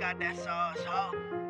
got that sauce, ho.